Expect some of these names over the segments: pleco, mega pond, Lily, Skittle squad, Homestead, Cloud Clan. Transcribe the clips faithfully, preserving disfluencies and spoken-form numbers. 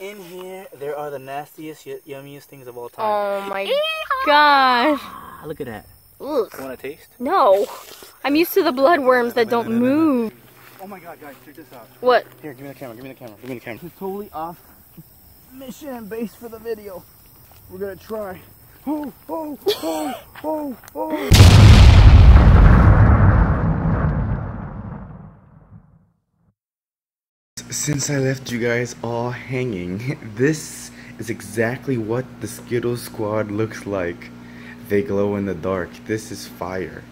in here, there are the nastiest, yummiest things of all time. Oh my Yeehaw! Gosh. Look at that. Ugh. You want to taste? No. I'm used to the blood worms that don't move. Oh my god, guys, check this out. What? Here, give me the camera, give me the camera, give me the camera. This is totally off mission and base for the video. We're going to try. Oh, oh, oh, oh, oh. Since I left you guys all hanging, this is exactly what the Skittle squad looks like. They glow in the dark. This is fire.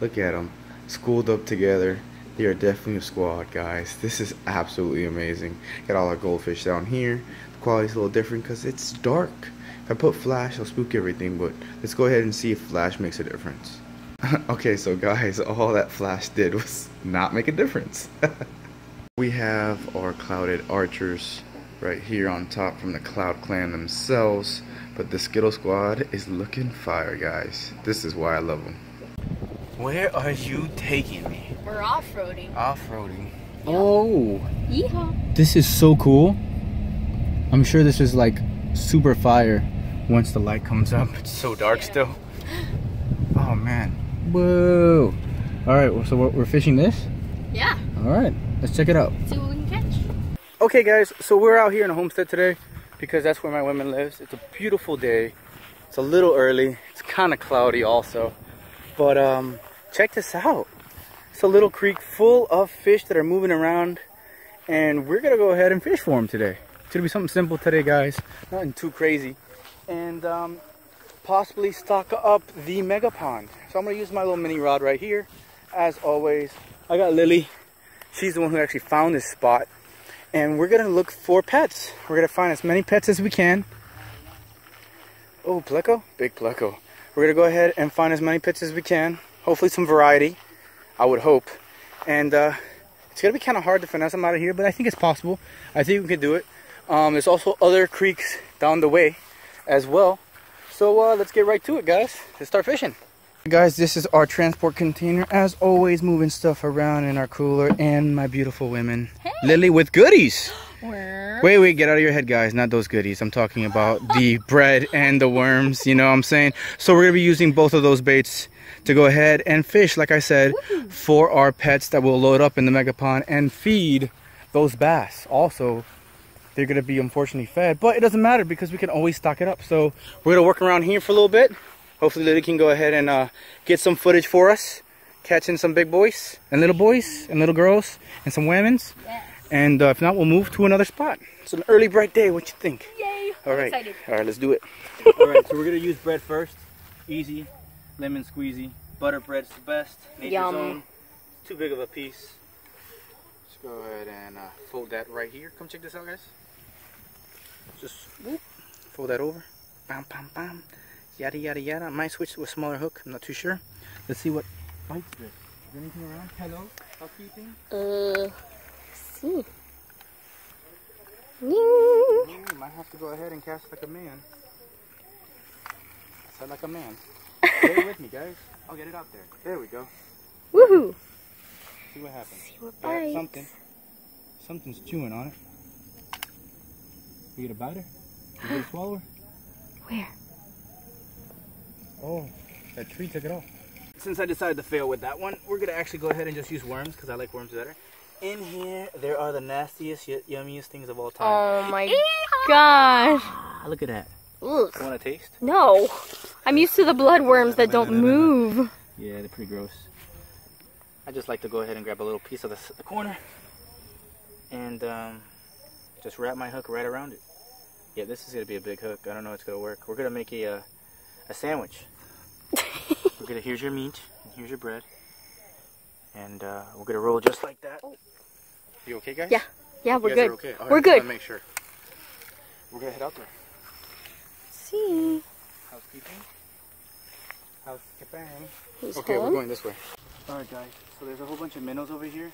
Look at them. Schooled up together. They are definitely a squad, guys. This is absolutely amazing. Got all our goldfish down here. The quality's a little different because it's dark. If I put flash, I'll spook everything, but let's go ahead and see if flash makes a difference. Okay, so guys, all that flash did was not make a difference. We have our clouded archers right here on top from the Cloud Clan themselves, but the Skittle squad is looking fire, guys. This is why I love them. Where are you taking me? We're off-roading. Off-roading. Yeah. Oh! Yeehaw! This is so cool. I'm sure this is like super fire once the light comes up. It's so dark yeah. still. Oh man. Whoa! Alright, so we're fishing this? Yeah. Alright. Let's check it out. See what we can catch. Okay guys, so we're out here in Homestead today because that's where my woman lives. It's a beautiful day. It's a little early. It's kind of cloudy also. But um, check this out. It's a little creek full of fish that are moving around. And we're going to go ahead and fish for them today. It's going to be something simple today, guys. Nothing too crazy. And um, possibly stock up the mega pond. So I'm going to use my little mini rod right here. As always, I got Lily. She's the one who actually found this spot. And we're going to look for pets. We're going to find as many pets as we can. Oh, pleco? Big pleco. We're going to go ahead and find as many pets as we can. Hopefully some variety. I would hope. And uh, it's going to be kind of hard to finesse them out of here. But I think it's possible. I think we can do it. Um, there's also other creeks down the way as well. So uh, let's get right to it, guys. Let's start fishing. Guys, this is our transport container, as always, moving stuff around in our cooler, and my beautiful women, hey. Lily with goodies. Wait, wait, get out of your head, guys, not those goodies. I'm talking about the bread and the worms, you know what I'm saying? So we're going to be using both of those baits to go ahead and fish, like I said, Woo. for our pets that will load up in the mega pond and feed those bass. Also, they're going to be unfortunately fed, but it doesn't matter because we can always stock it up. So we're going to work around here for a little bit. Hopefully Lily can go ahead and uh, get some footage for us, catching some big boys and little boys and little girls and some women's. Yes. And uh, if not, we'll move to another spot. It's an early bright day. What you think? Yay! All right, excited. All right, let's do it. All right, so we're gonna use bread first. Easy, lemon squeezy, butter bread's the best. Nature's Yum. Own. It's too big of a piece. Just go ahead and uh, fold that right here. Come check this out, guys. Just whoop, fold that over. Bam, bam, bam. Yada yada yada. I might switch to a smaller hook. I'm not too sure. Let's see what bites this. Is there anything around? Hello? Housekeeping? Uh, see. Ooh, might have to go ahead and cast like a man. Set like a man. Stay with me, guys. I'll get it out there. There we go. Woohoo! See what happens. See what bites. Yeah, something. Something's chewing on it. You get a biter? You get a swallower? Where? Oh, that tree took it off. Since I decided to fail with that one, we're going to actually go ahead and just use worms because I like worms better. In here, there are the nastiest, yummiest things of all time. Oh my Yeehaw! Gosh. Look at that. Ugh. You want to taste? No. I'm used to the blood worms that don't move. Yeah, they're pretty gross. I just like to go ahead and grab a little piece of the, the corner and um, just wrap my hook right around it. Yeah, this is going to be a big hook. I don't know if it's going to work. We're going to make a, uh, a sandwich. We're gonna, here's your meat, and here's your bread, and uh, we're gonna roll just like that. You okay, guys? Yeah, yeah, we're good. Okay? We're right, good. Make sure. We're gonna head out there. See. Housekeeping. Housekeeping. Who's okay, home? We're going this way. All right, guys. So there's a whole bunch of minnows over here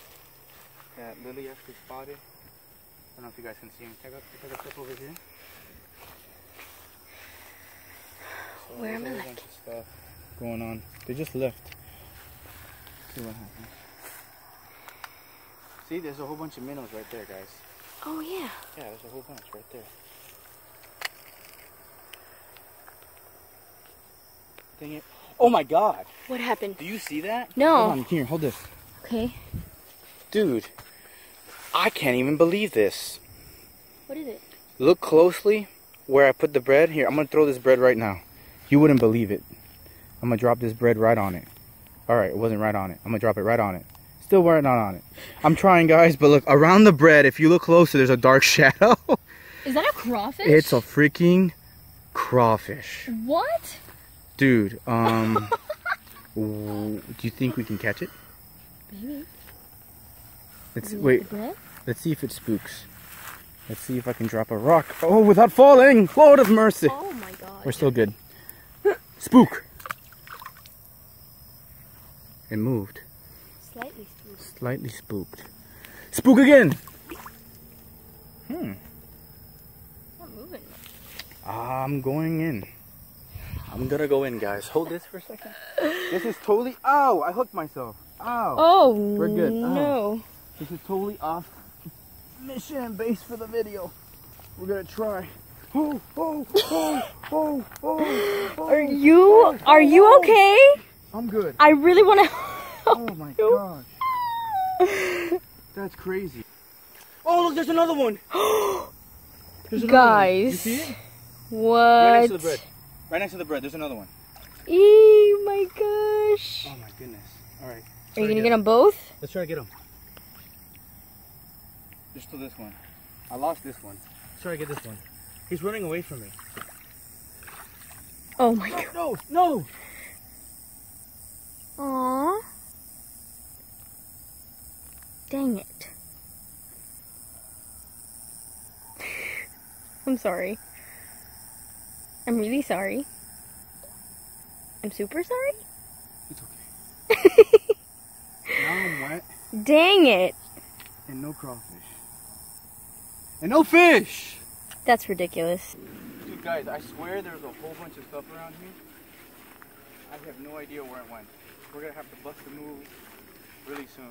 that Lily actually spotted. I don't know if you guys can see them. Check out, check out the clip over here. Oh, where am I? Like? Stuff going on. They just left. See what happens. See, there's a whole bunch of minnows right there, guys. Oh, yeah. Yeah, there's a whole bunch right there. Dang it. Oh, my God. What happened? Do you see that? No. Hold on, here, hold this. Okay. Dude, I can't even believe this. What is it? Look closely where I put the bread. Here, I'm going to throw this bread right now. You wouldn't believe it. I'm going to drop this bread right on it. All right, it wasn't right on it. I'm going to drop it right on it. Still right not on it. I'm trying, guys, but look, around the bread, if you look closer, there's a dark shadow. Is that a crawfish? It's a freaking crawfish. What? Dude, um, do you think we can catch it? Maybe. Let's, wait, let's see if it spooks. Let's see if I can drop a rock. Oh, without falling! Lord of mercy! Oh my God. We're still good. Spook! It moved. Slightly spooked. Slightly spooked. Spook again! Hmm. Not moving. I'm going in. I'm gonna go in, guys. Hold this for a second. This is totally... Ow! I hooked myself. Ow! Oh, we're good. Ow. No. This is totally off mission and base for the video. We're gonna try. Oh, oh, oh, oh, oh, oh. Are you... Oh, are you oh, okay? I'm good. I really wanna... Oh my gosh. That's crazy. Oh, look, there's another one. There's another Guys. One. You see it? What? Right next to the bread. Right next to the bread. There's another one. Eee, my gosh. Oh my goodness. All right. Are you going to get them both? Let's try to get them. There's still this one. I lost this one. Let's try to get this one. He's running away from me. Oh my God. No, no. Aww. Dang it. I'm sorry. I'm really sorry. I'm super sorry? It's okay. Now I'm wet. Dang it. And no crawfish. And no fish! That's ridiculous. Dude, guys, I swear there's a whole bunch of stuff around here. I have no idea where it went. We're gonna have to bust the move really soon.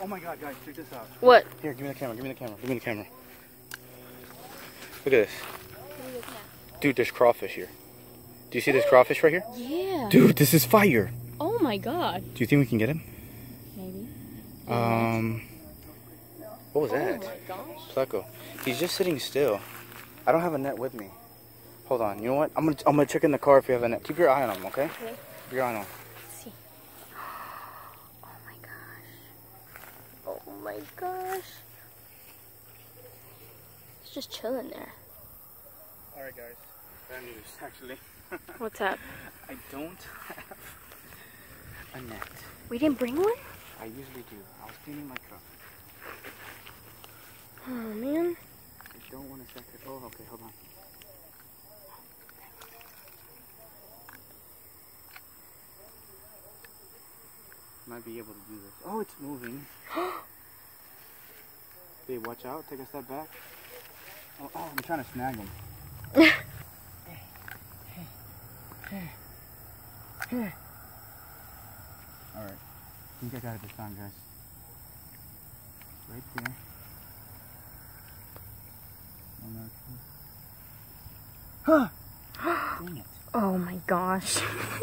Oh my God, guys, check this out. What? Here, give me the camera, give me the camera, give me the camera. Look at this. Dude, there's crawfish here. Do you see this crawfish right here? Yeah. Dude, this is fire. Oh my God. Do you think we can get him? Maybe. Um, what was that? Oh my gosh. Pleco. He's just sitting still. I don't have a net with me. Hold on, you know what? I'm gonna, I'm gonna check in the car if you have a net. Keep your eye on him, okay? Okay. Keep your eye on him. Oh my gosh. It's just chilling there. Alright, guys. Bad news, actually. What's up? I don't have a net. We didn't bring one? I usually do. I was cleaning my truck. Oh, man. I don't want to sacrifice. Oh, okay, hold on. Might be able to do this. Oh, it's moving. Hey, watch out. Take a step back. Oh, oh, I'm trying to snag him. Hey, hey, hey. Alright. I think I got it this time, guys. Right there. Huh! Dang it. Oh my gosh.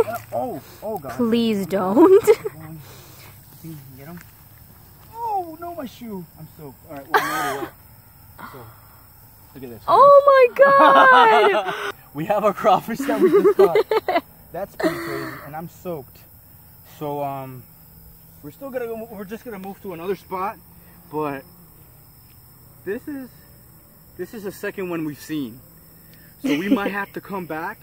uh, oh, oh God. Please don't. um, see, you can get him. Oh, no, my shoe. I'm soaked. All right, well, I'm soaked. Look at this. Oh, my God. We have a crawfish that we just caught. That's pretty crazy, and I'm soaked. So, um, we're still going to go, we're just going to move to another spot, but this is, this is the second one we've seen. So we might have to come back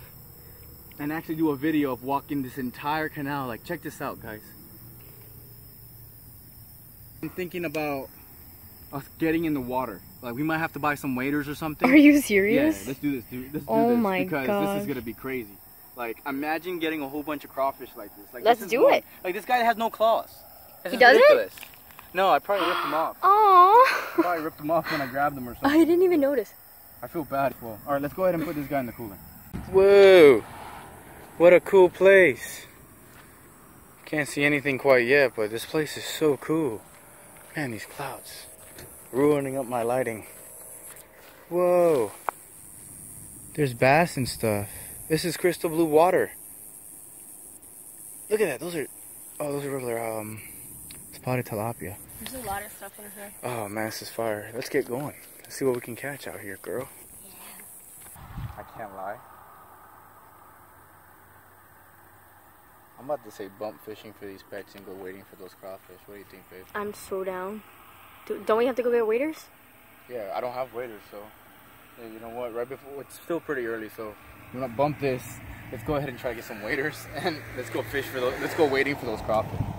and actually do a video of walking this entire canal. Like, check this out, guys. I'm thinking about us getting in the water. Like, we might have to buy some waders or something. Are you serious? Yeah, let's do this, dude. Let's oh do this my because God. This is gonna be crazy. Like, imagine getting a whole bunch of crawfish like this. Like, let's this do one. It. Like, this guy has no claws. This he doesn't. Ridiculous. No, I probably ripped him off. Aww. I probably ripped him off when I grabbed him or something. I didn't even notice. I feel bad. Well, all right, let's go ahead and put this guy in the cooler. Whoa! What a cool place. Can't see anything quite yet, but this place is so cool. Man, these clouds. ruining up my lighting. Whoa. There's bass and stuff. This is crystal blue water. Look at that. Those are, oh, those are regular um, spotted tilapia. There's a lot of stuff in here. Oh man, this is fire. Let's get going. Let's see what we can catch out here, girl. Yeah. I can't lie. I'm about to say bump fishing for these pets and go waiting for those crawfish. What do you think, babe? I'm so down. Dude, don't we have to go get waders? Yeah, I don't have waders, so. Yeah, you know what? Right before, it's still pretty early, so. I'm gonna bump this. Let's go ahead and try to get some waders, and let's go fish for those. Let's go waiting for those crawfish.